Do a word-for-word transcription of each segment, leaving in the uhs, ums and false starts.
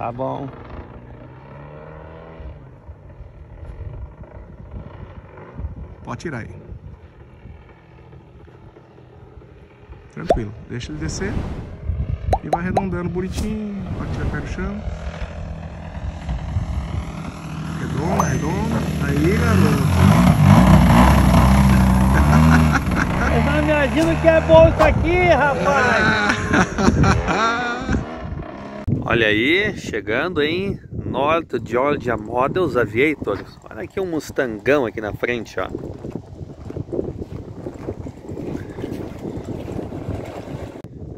Tá bom. Pode tirar aí. Tranquilo. Deixa ele descer. E vai arredondando bonitinho. Pode tirar o pé do chão. Arredonda, arredonda. Aí, garoto. Eu não imagino que é bom isso aqui, rapaz. Olha aí, chegando em North Georgia Models Aviators. Olha aqui um Mustangão aqui na frente, ó.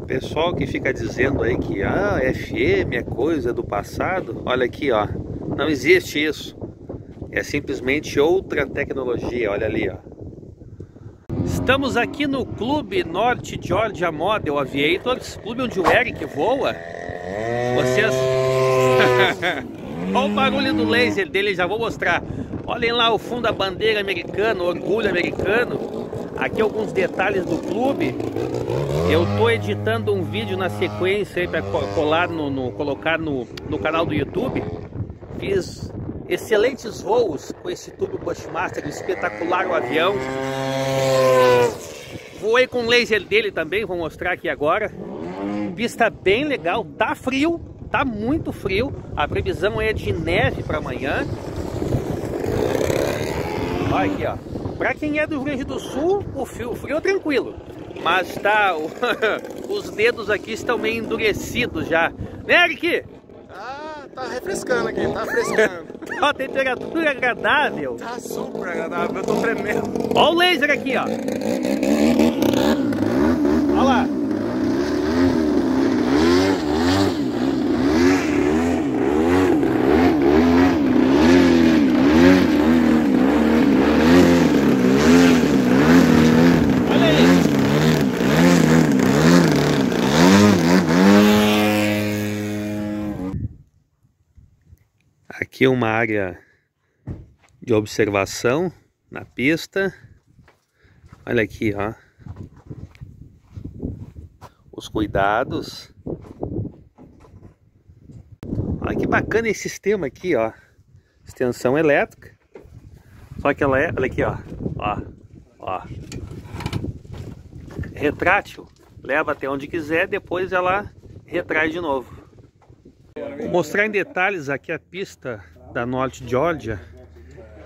Pessoal que fica dizendo aí que ah, F M é coisa do passado, olha aqui, ó, não existe isso. É simplesmente outra tecnologia, olha ali, ó. Estamos aqui no Clube North Georgia Model Aviators, clube onde o Eric voa. Vocês... Olha o barulho do laser dele, já vou mostrar. Olhem lá o fundo da bandeira americana, o orgulho americano. Aqui alguns detalhes do clube. Eu tô editando um vídeo na sequência aí para colar no, no colocar no, no canal do YouTube. Fiz excelentes voos com esse tubo Bushmaster, espetacular o avião. Voei com o laser dele também, vou mostrar aqui agora. Pista bem legal, tá frio, tá muito frio. A previsão é de neve para amanhã. Olha aqui, ó. Para quem é do Rio Grande do Sul, o frio, o frio é tranquilo. Mas tá, os dedos aqui estão meio endurecidos já. Né, Eric? Ah, tá refrescando aqui, tá refrescando. Tá uma temperatura agradável. Tá super agradável, eu tô tremendo. Ó o laser aqui, ó. Olha lá. Aqui uma área de observação na pista. Olha aqui, ó, os cuidados. Olha que bacana esse sistema aqui, ó. Extensão elétrica. Só que ela é, olha aqui, ó, ó, ó. Retrátil. Leva até onde quiser, depois ela retrai de novo. Mostrar em detalhes aqui a pista da North Georgia,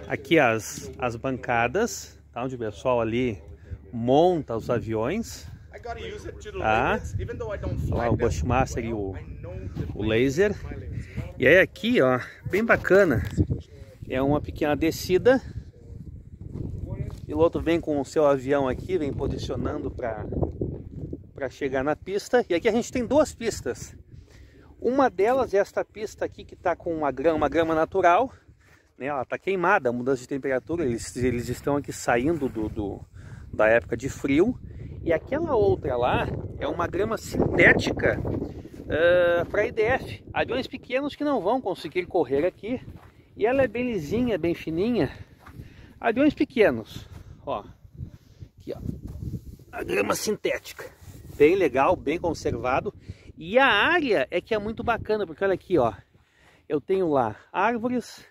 aqui as, as bancadas, tá? Onde o pessoal ali monta os aviões, tá? Lá o Bushmaster e o, o laser. E aí aqui, ó, bem bacana, é uma pequena descida, o piloto vem com o seu avião aqui, vem posicionando para para chegar na pista. E aqui a gente tem duas pistas. Uma delas é esta pista aqui que está com uma grama, uma grama natural, né? Ela está queimada, mudança de temperatura, eles, eles estão aqui saindo do, do, da época de frio. E aquela outra lá é uma grama sintética uh, para I D F, aviões pequenos que não vão conseguir correr aqui. E ela é bem lisinha, bem fininha, aviões pequenos, ó, aqui, ó, a grama sintética, bem legal, bem conservado. E a área é que é muito bacana, porque olha aqui, ó, eu tenho lá árvores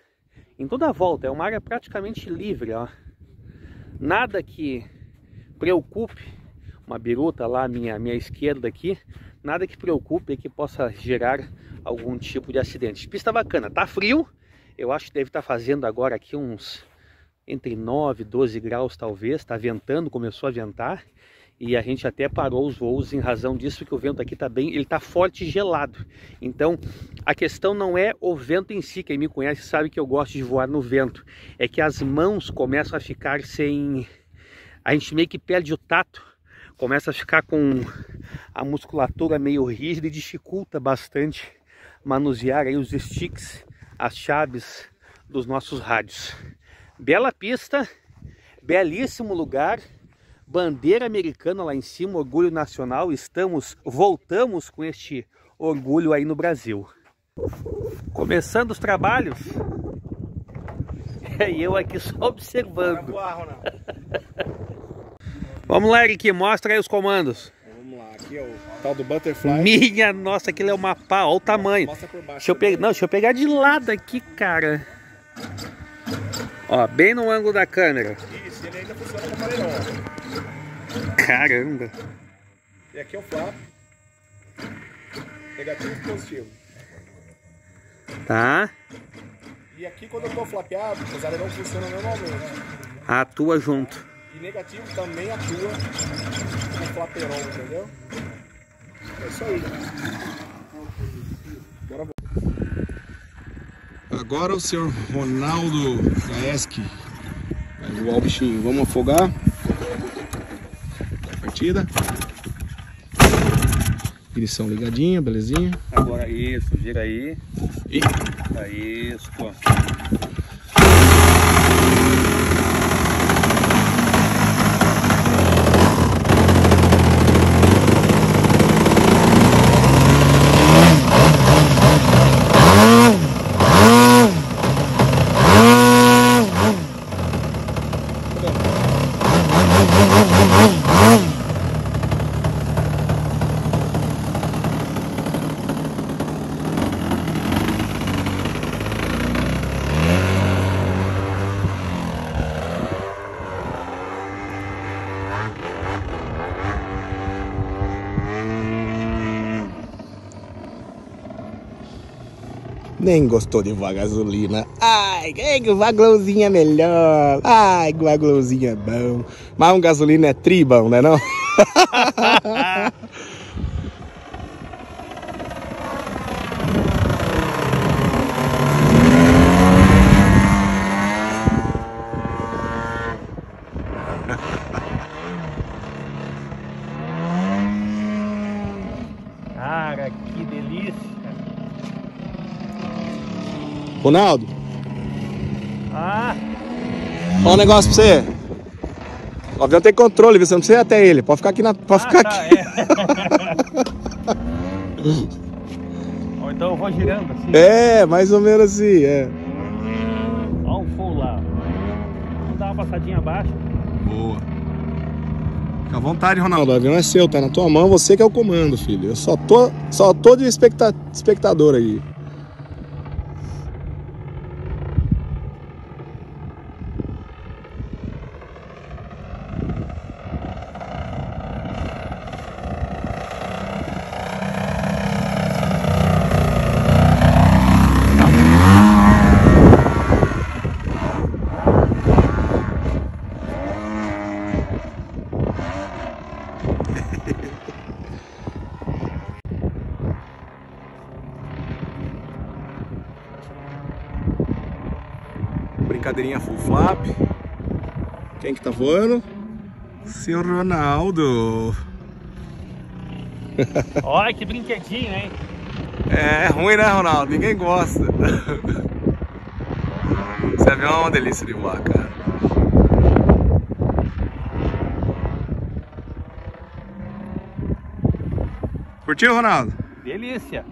em toda a volta, é uma área praticamente livre, ó. Nada que preocupe, uma biruta lá à minha, à minha esquerda aqui, nada que preocupe e que possa gerar algum tipo de acidente. Pista bacana, tá frio, eu acho que deve estar fazendo agora aqui uns entre nove e doze graus talvez, tá ventando, começou a ventar. E a gente até parou os voos em razão disso, que o vento aqui tá bem, ele tá forte e gelado. Então, a questão não é o vento em si, quem me conhece sabe que eu gosto de voar no vento. É que as mãos começam a ficar sem... A gente meio que perde o tato, começa a ficar com a musculatura meio rígida e dificulta bastante manusear aí os sticks, as chaves dos nossos rádios. Bela pista, belíssimo lugar. Bandeira americana lá em cima, orgulho nacional, estamos, voltamos com este orgulho aí no Brasil. Começando os trabalhos, e eu aqui só observando. Voar, Ronaldo. Vamos lá, Eric, mostra aí os comandos. Vamos lá, aqui aqui, ó, o tal do Butterfly. Minha nossa, aquilo é uma pá, olha o tamanho. Mostra por baixo. Deixa eu pegar, não, deixa eu pegar de lado aqui, cara. Ó, bem no ângulo da câmera. Isso, ele ainda funciona com o paredão. Caramba. E aqui é o flap. Negativo e positivo. Tá. E aqui quando eu tô flapeado, os alerões funcionam normalmente. Né? Atua junto. E negativo também atua com flapeirão, entendeu? É isso aí. Bora. Agora o senhor Ronaldo Gaieski vai voar o bichinho. Vamos afogar a partida. Ignição ligadinha, belezinha. Agora isso, gira aí. E... Isso, pô. Nem gostou de voar gasolina. Ai, que vaglãozinha melhor. Ai, que vaglãozinha bom. Mas um gasolina é tribão, né não? Cara, que delícia. Ronaldo, ah. Olha um negócio pra você. O avião tem controle, você não precisa ir até ele. Pode ficar aqui na... Pode ah, ficar tá, aqui. É. Ou então eu vou girando assim. É, mais ou menos assim, é. Olha um fogo lá. Vamos dar uma passadinha abaixo. Boa. Fica à vontade, Ronaldo. O avião é seu, tá na tua mão. Você que é o comando, filho. Eu só tô, só tô de especta... espectador aí. Brincadeirinha full flap. Quem que tá voando? O senhor Ronaldo. Olha que brinquedinho, hein? É, é ruim, né, Ronaldo? Ninguém gosta. Esse avião é uma delícia de voar, cara. Curtiu, Ronaldo? Delícia.